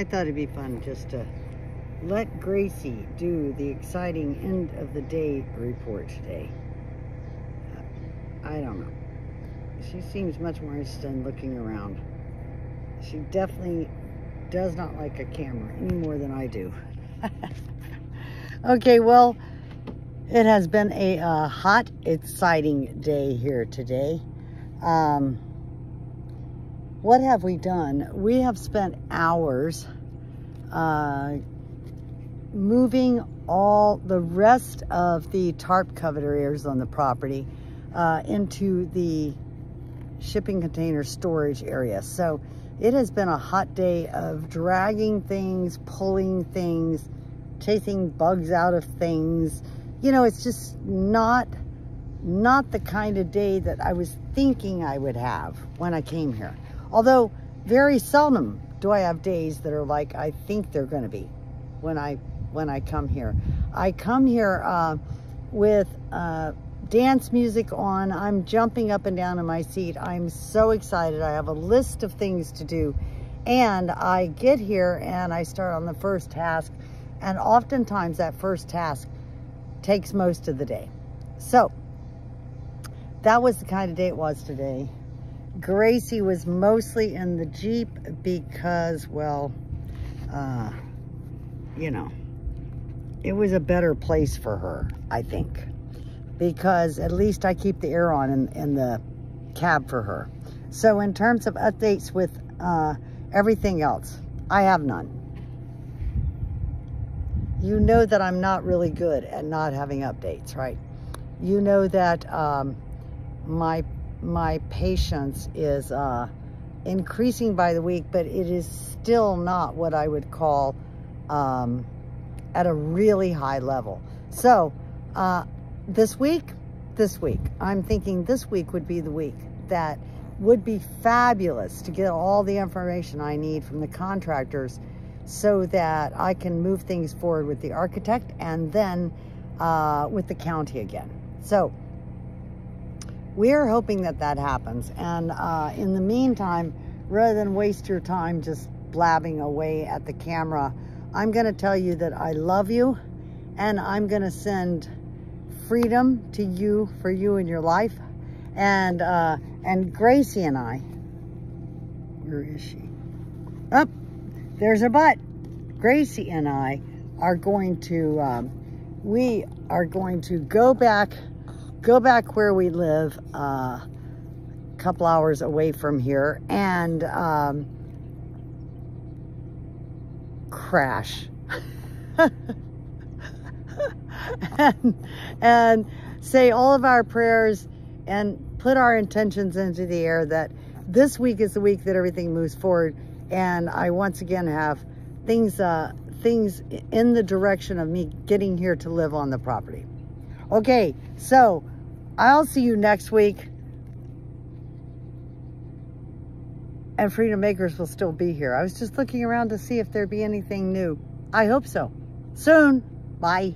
I thought it'd be fun just to let Gracie do the exciting end of the day report today. I don't know. She seems much more interested in looking around. She definitely does not like a camera any more than I do. Okay, well, it has been a hot, exciting day here today. What have we done? We have spent hours moving all the rest of the tarp covered areas on the property into the shipping container storage area. So it has been a hot day of dragging things, pulling things, chasing bugs out of things. You know, it's just not the kind of day that I was thinking I would have when I came here. Although very seldom do I have days that are like I think they're going to be when I come here. I come here with dance music on. I'm jumping up and down in my seat. I'm so excited. I have a list of things to do. And I get here and I start on the first task. And oftentimes that first task takes most of the day. So that was the kind of day it was today. Gracie was mostly in the Jeep because, well, you know, it was a better place for her, I think, because at least I keep the air on in the cab for her. So in terms of updates with everything else, I have none. You know that I'm not really good at not having updates, right? You know that my patience is increasing by the week, but it is still not what I would call at a really high level. So this week, I'm thinking this week would be the week that would be fabulous to get all the information I need from the contractors so that I can move things forward with the architect and then with the county again. So we're hoping that that happens. And in the meantime, rather than waste your time just blabbing away at the camera, I'm going to tell you that I love you, and I'm going to send freedom to you, for you and your life. And Gracie and I, where is she? Up, there's her butt. Gracie and I are going to go back where we live, a couple hours away from here, and crash. and say all of our prayers and put our intentions into the air that this week is the week that everything moves forward, and I once again have things things in the direction of me getting here to live on the property. Okay, so I'll see you next week, and Freedom Acres will still be here. I was just looking around to see if there'd be anything new. I hope so. Soon. Bye.